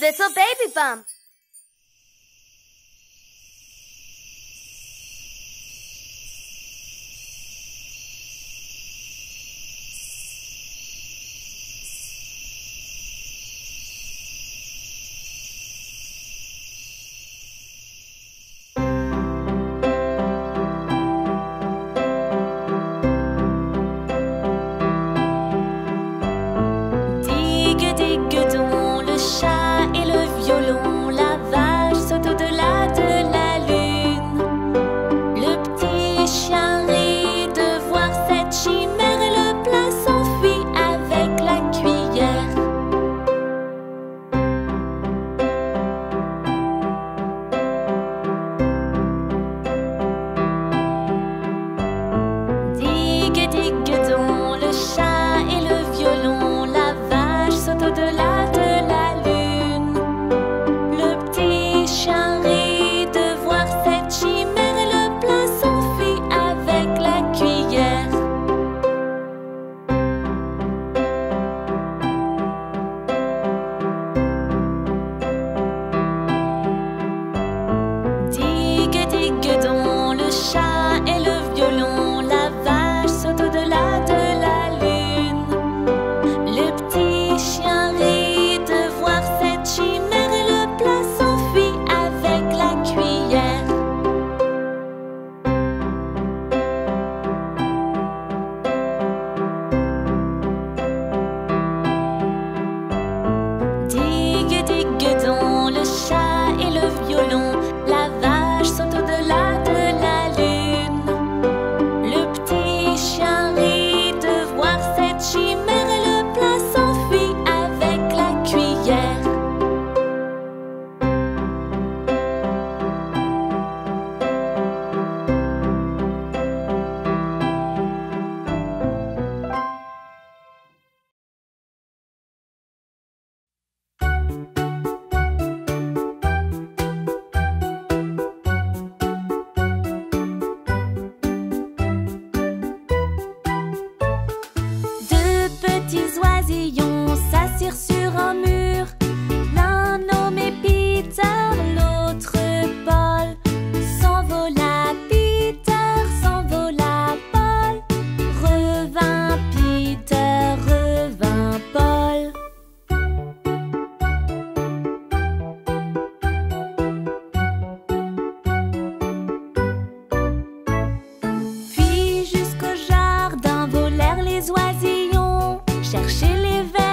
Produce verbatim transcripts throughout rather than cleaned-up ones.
Little Baby Bum. Jusqu'au jardin volèrent les oisillons, chercher les vers.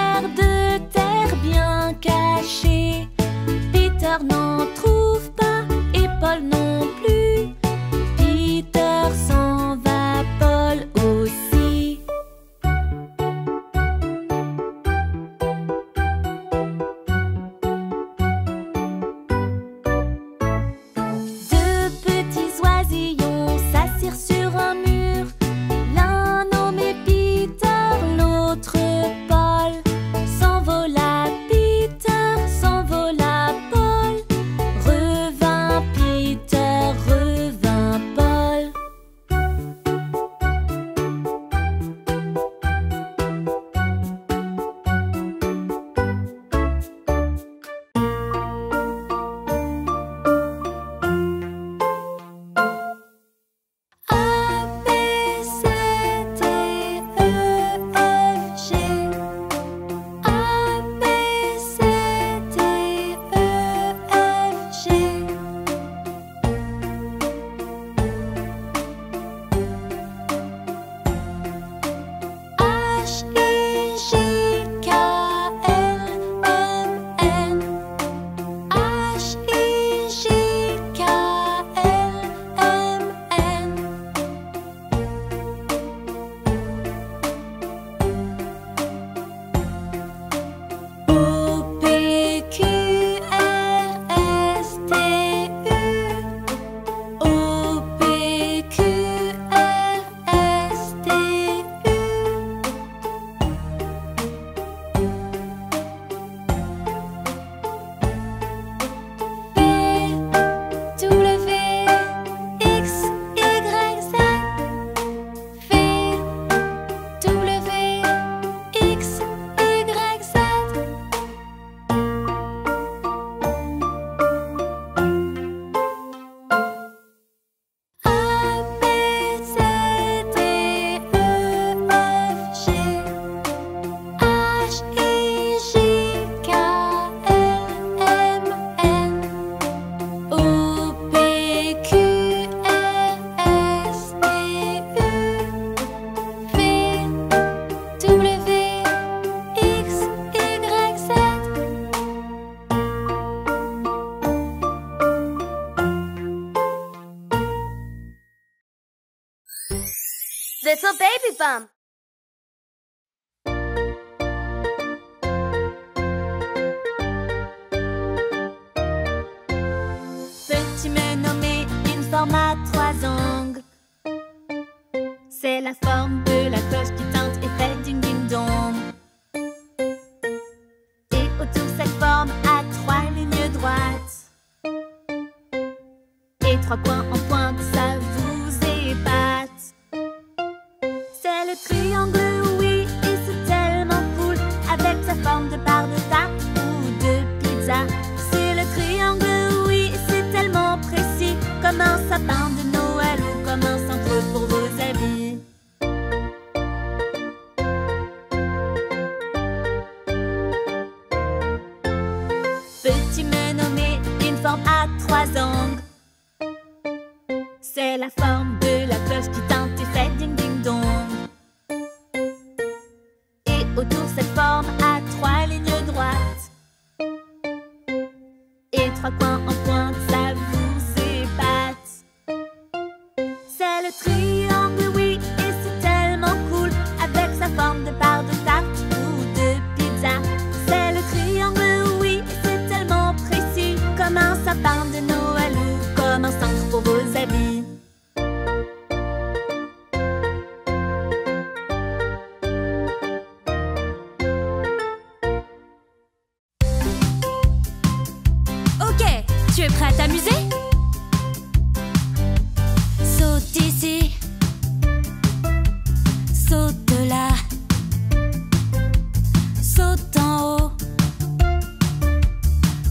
Little Baby Bum. Peux-tu me nommer une forme à trois angles? C'est la forme de la cloche qui tinte et fait ding ding dong. Et autour cette forme a trois lignes droites et trois coins en pointe, ça vous épate. Le triangle, oui, et c'est tellement cool, avec sa forme de barre de tarte ou de pizza. C'est le triangle, oui, et c'est tellement précis, comme un sapin de Noël ou comme un centre pour vos amis. Peux-tu me nommer une forme à trois angles? C'est la forme de la cloche qui teinte et fait ding ding dong. Autour cette forme a trois lignes droites et trois coins en pointe, ça vous épate. C'est le triangle, oui, et c'est tellement cool, avec sa forme de part de tarte ou de pizza. C'est le triangle, oui, et c'est tellement précis, comme un sapin de Noël ou comme un centre pour vos habits. Tu es prêt à t'amuser? Saute ici, saute là, saute en haut,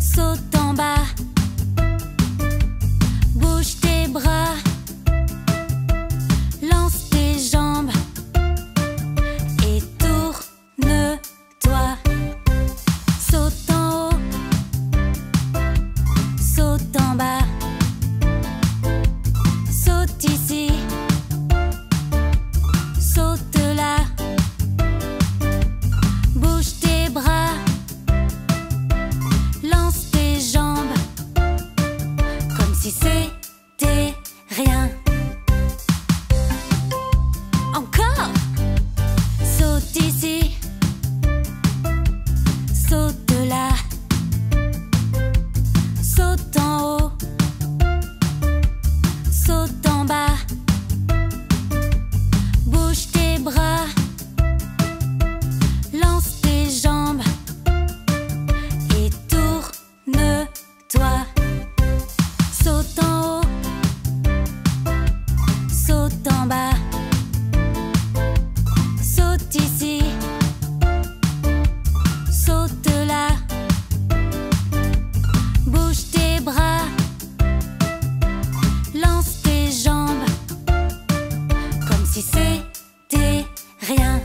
saute en bas, bouge tes bras, lance tes jambes et tourne-toi. Saute en haut, saute en bas, saute ici, saute là, bouge tes bras, lance tes jambes, comme si c'était rien. Encore, saute ici, saute là, saute en haut, saute en bas, bouge tes bras, lance tes jambes et tourne-toi. Saute en haut, saute en bas, saute ici, saute là, bouge tes bras, lance tes jambes, comme si c'était rien.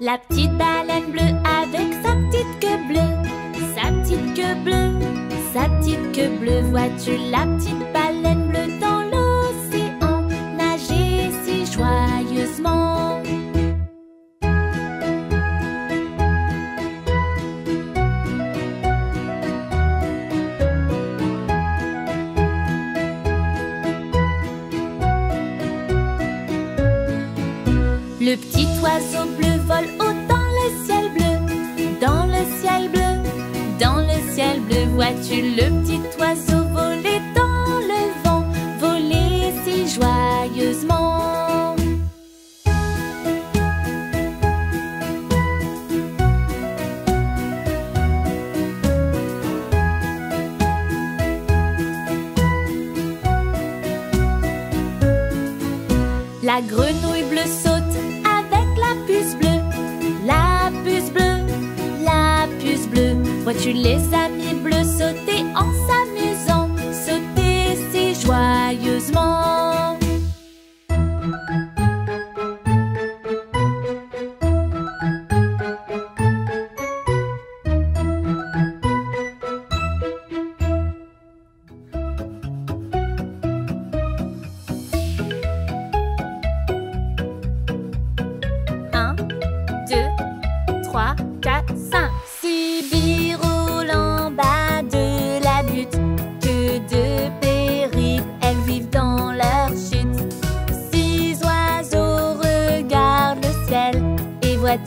La petite baleine bleue avec sa petite queue bleue, sa petite queue bleue, sa petite queue bleue. Vois-tu la petite baleine bleue dans l'océan nager si joyeusement? Le petit oiseau bleu vole haut dans le ciel bleu, dans le ciel bleu, dans le ciel bleu. Vois-tu le petit oiseau voler dans le vent, voler si joyeusement? La grenouille bleue saute avec la puce bleue, la puce bleue, la puce bleue. Vois-tu les amis bleus sauter en s'amusant, sauter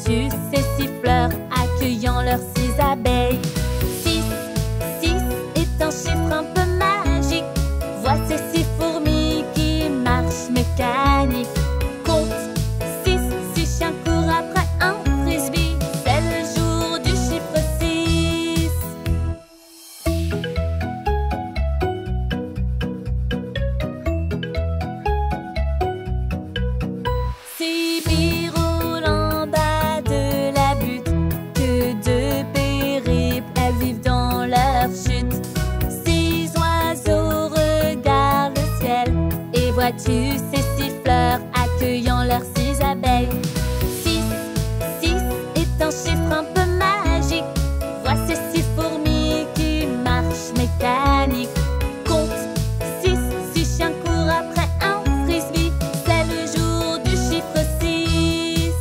tu sais, six fleurs accueillant leurs six abeilles. Six, six est un chiffre un peu magique. Vois ces six fourmis qui marchent mécaniques. Compte, six, six chiens courent après un frisbee. C'est le jour du chiffre six. Six billes roulent en bas de la butte. Que de périples, elles vivent dans leur chute. Six oiseaux regardent le ciel. Et vois-tu ces six fleurs accueillant leurs six abeilles. Six, six est un chiffre un peu magique. Vois ces six fourmis qui marchent mécaniques. Compte, six, six chiens courent après un frisbee. C'est le jour du chiffre six.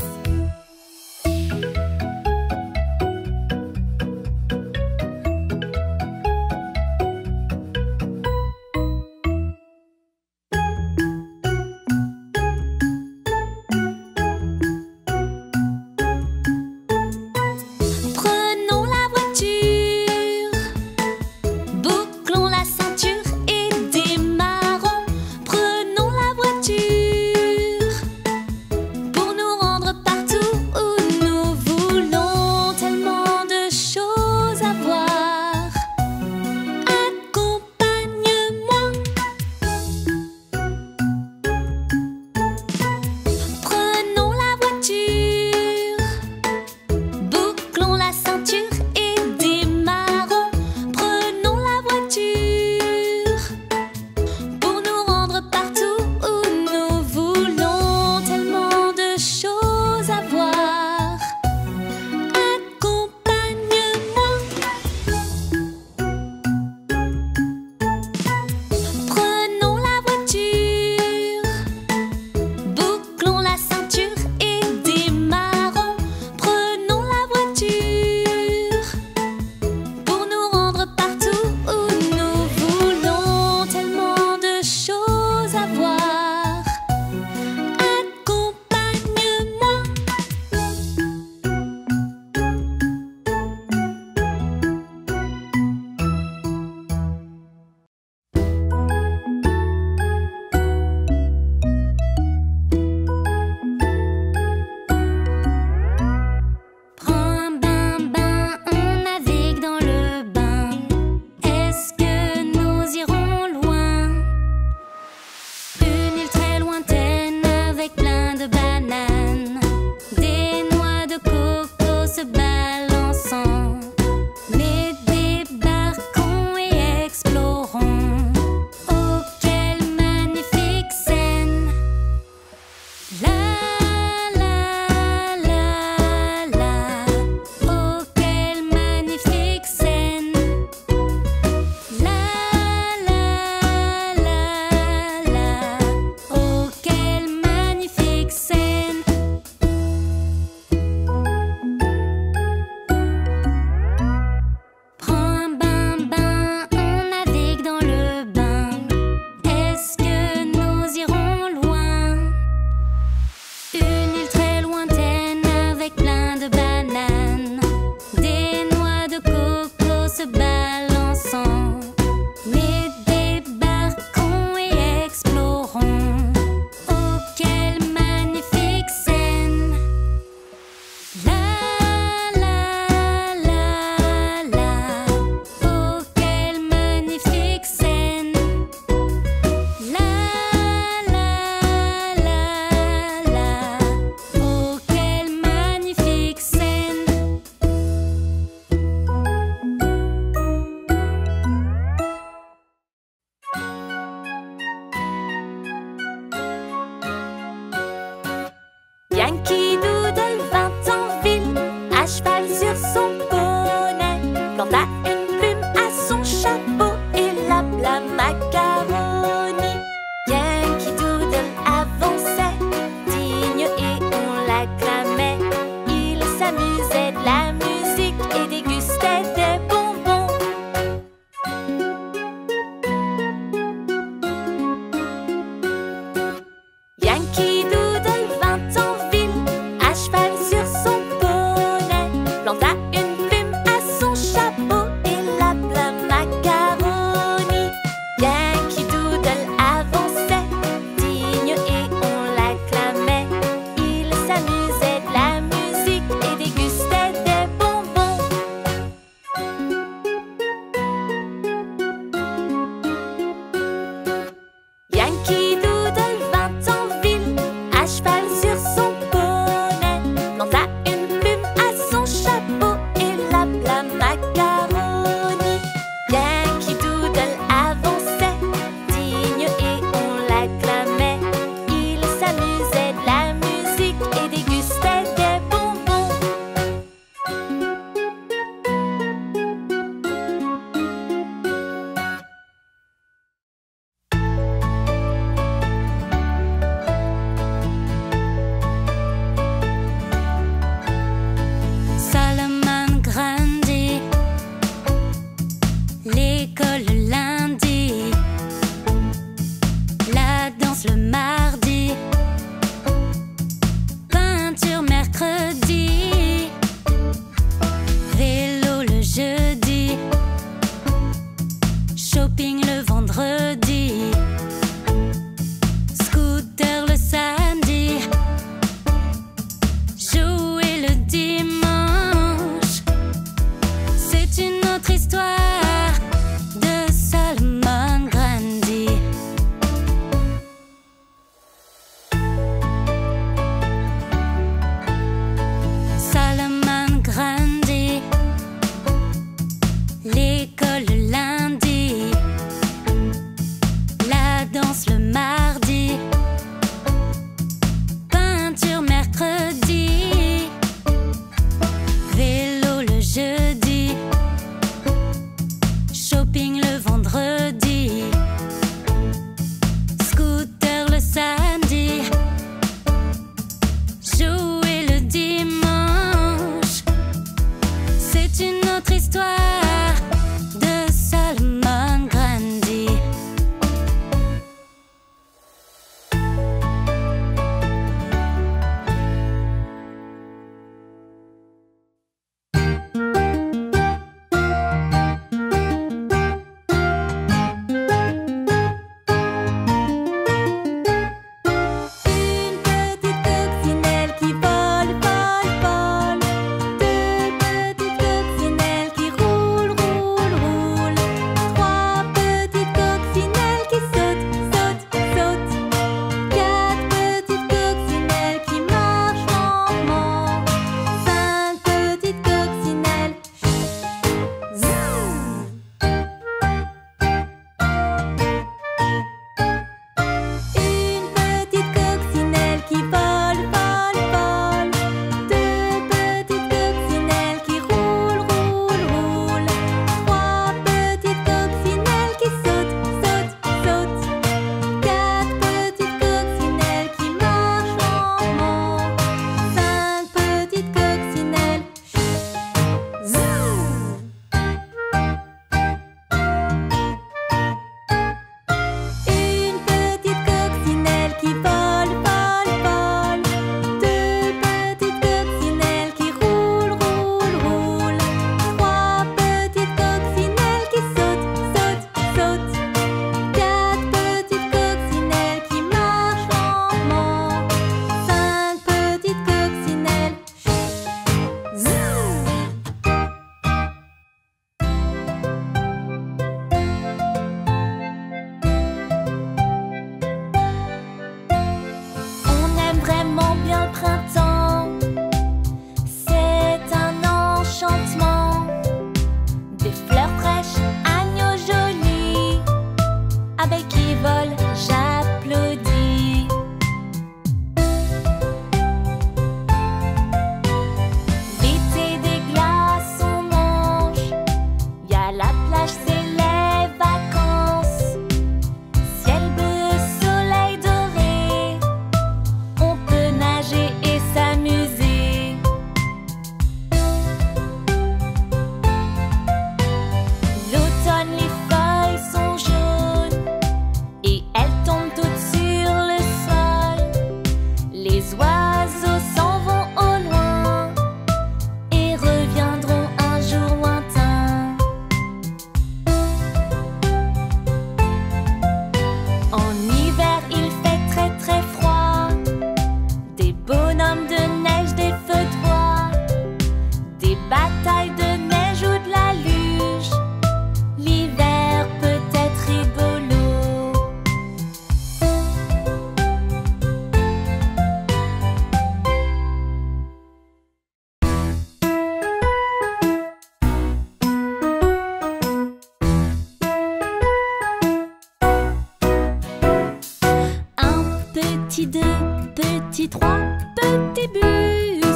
petit deux, petit trois, petit bus.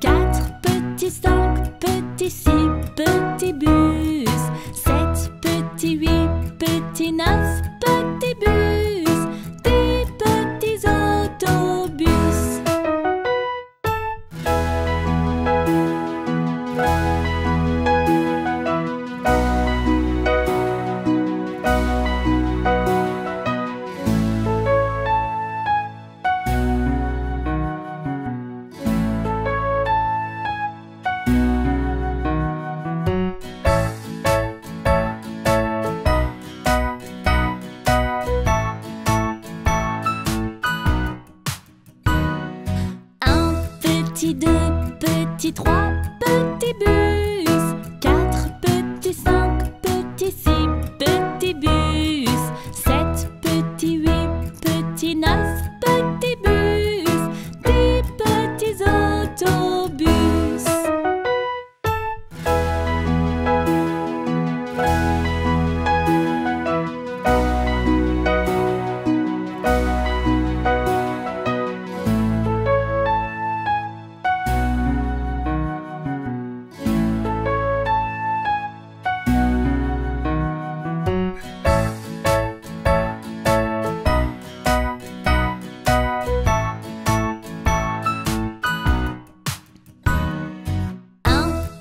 Quatre, petit cinq, petit six, petit bus. Sept, petit huit, petit neuf, petit bus. Des petits autobus. Petit deux, petit trois, petit bus. Quatre, petit cinq, petit six, petit bus. Sept, petit huit, petit neuf, petit bus. Des petits autobus.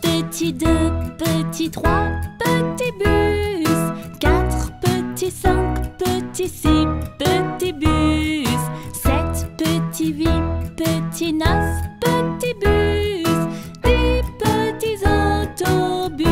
Petit deux, petit trois, petit bus. Quatre, petit cinq, petit six, petit bus. Sept, petit huit, petit neuf, petit bus. Des petits autobus.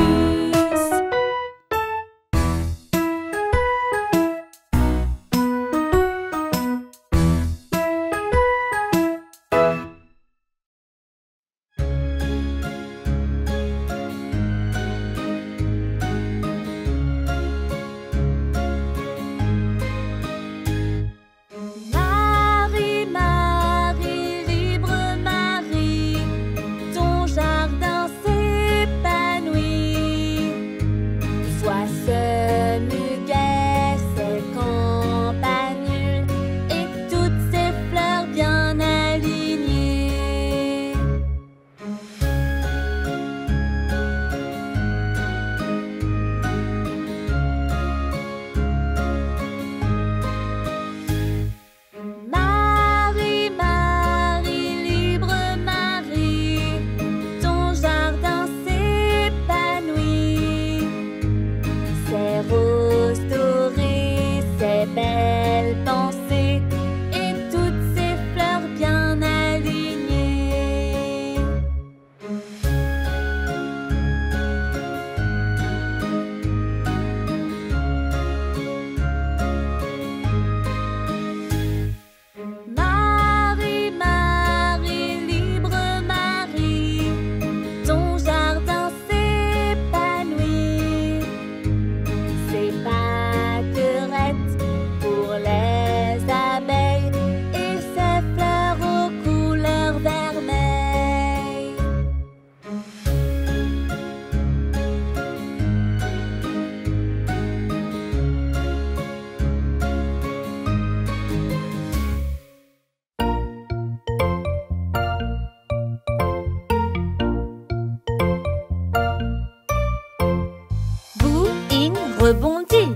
Rebondis.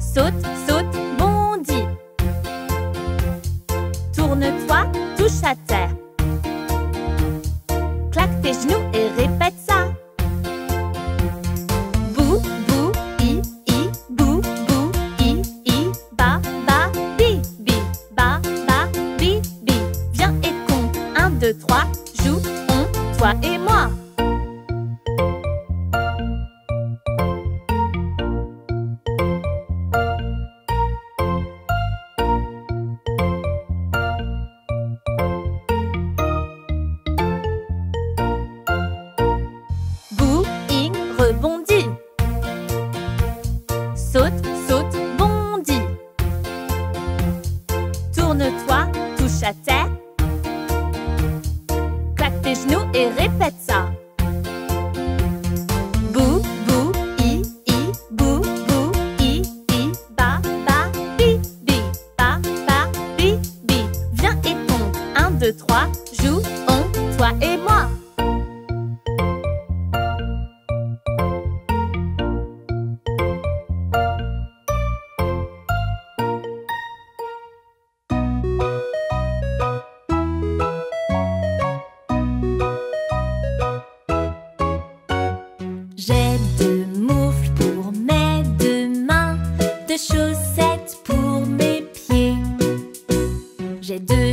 Saute, saute, bondis. Tourne-toi, touche à terre. Claque tes genoux et répète ça. Bou, bou, i, i, bou, bou, i, i, ba, ba, bi, bi, ba, ba, bi, bi. Viens et compte. Un, deux, trois, joue, on, toi et moi. chaussettes pour mes pieds. J'ai deux